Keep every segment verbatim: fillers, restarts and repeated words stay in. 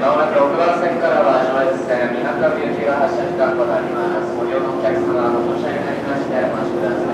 まもなくろくばん線からは上越線みなかみ行きが発車時間となります。ご利用のお客様はご乗車になりましてお待ちくださ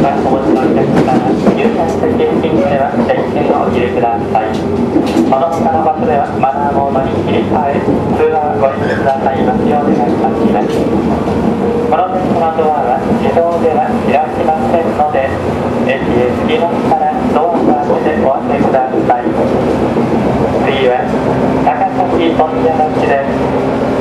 い。上では開きませんので、駅へ次の日からドアを開けてお開けください。次は高崎富屋町です。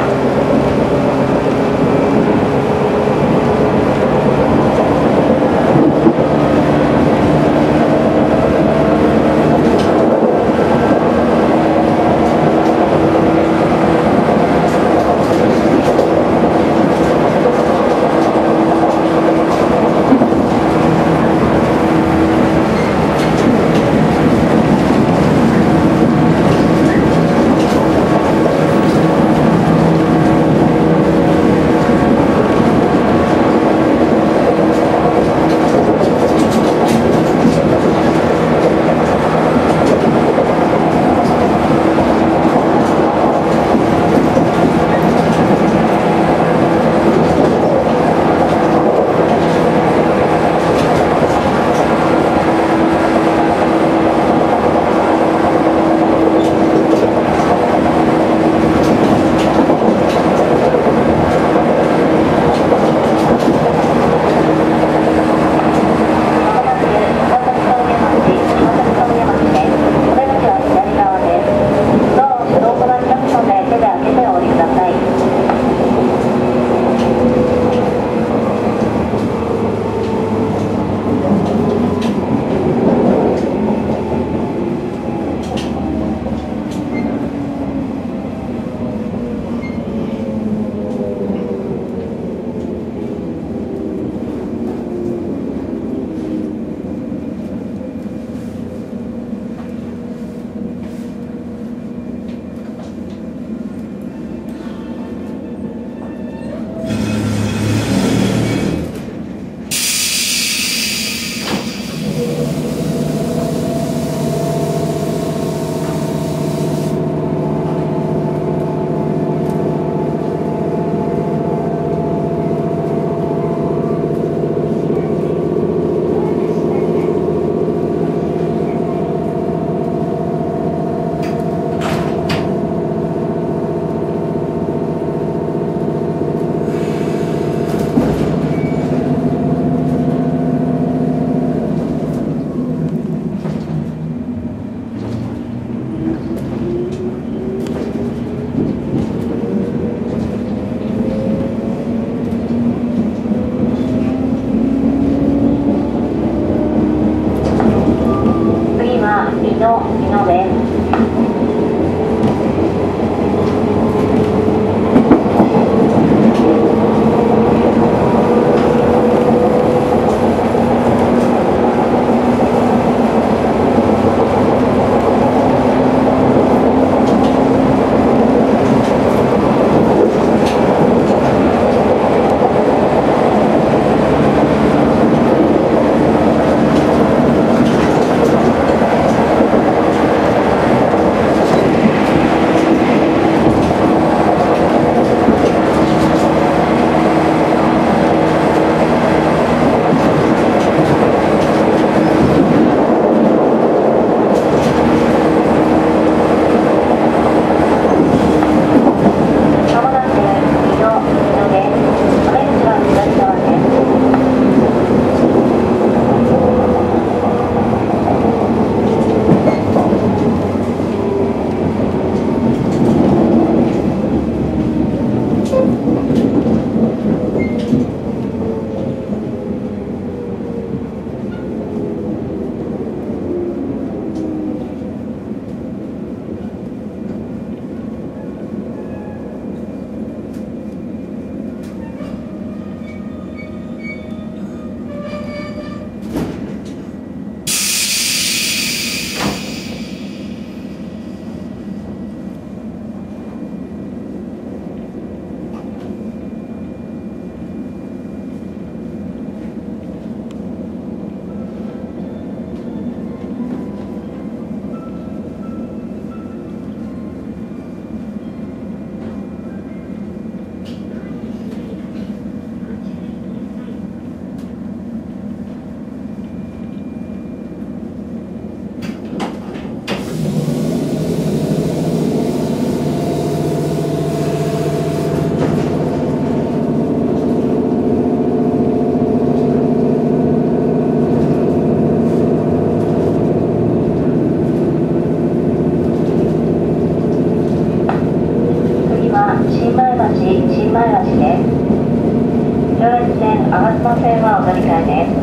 車を乗り換えです。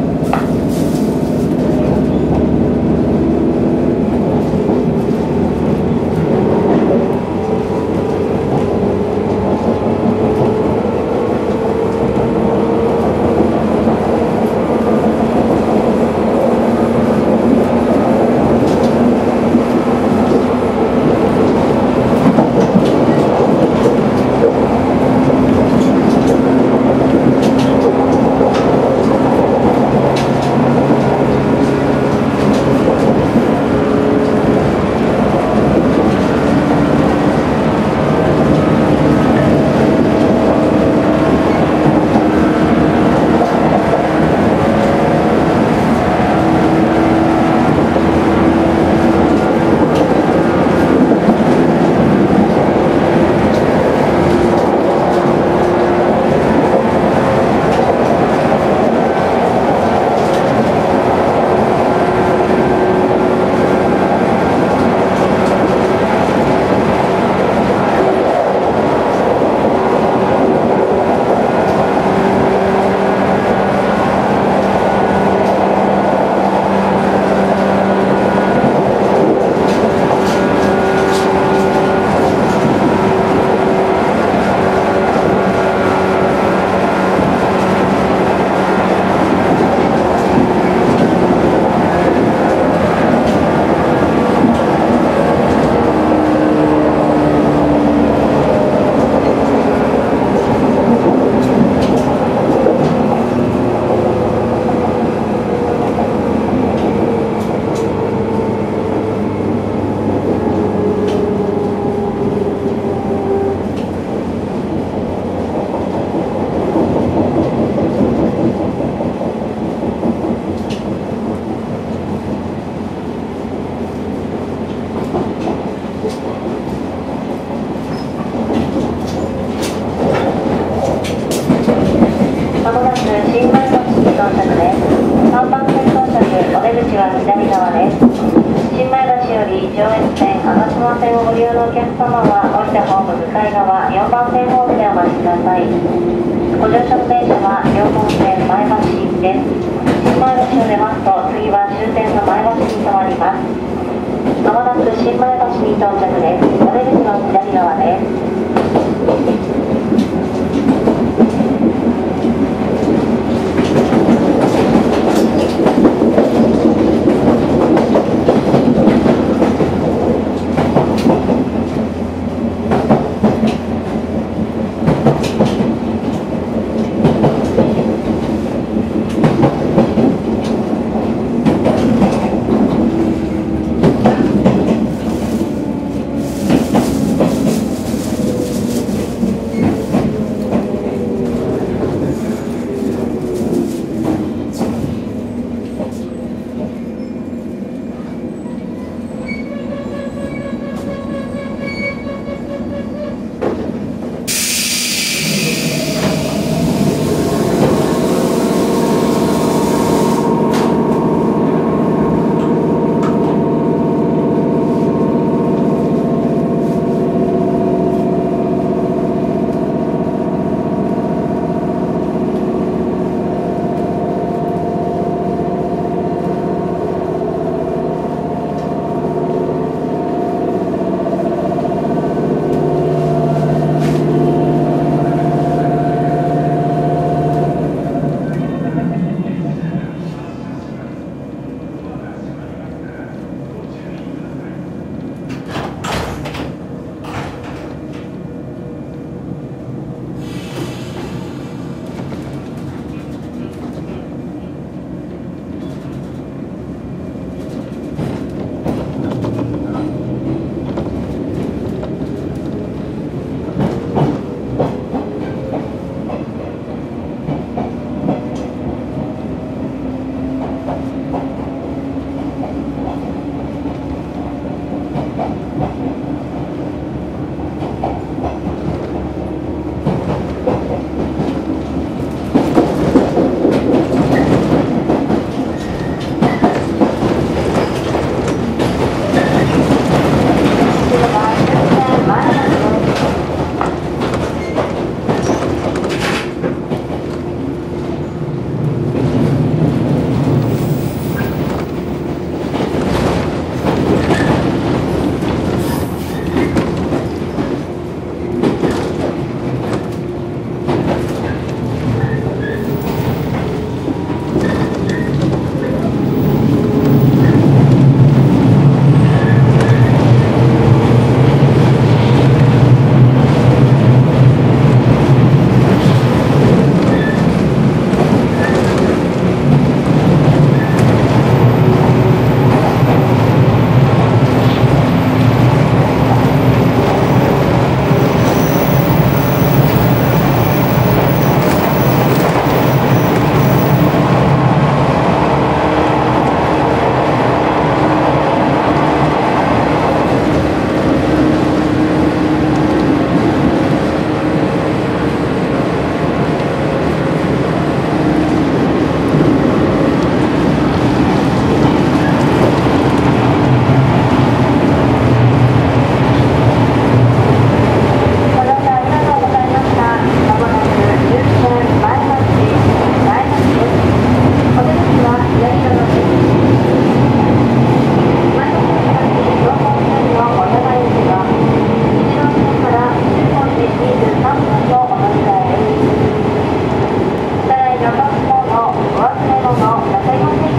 ご乗車ください。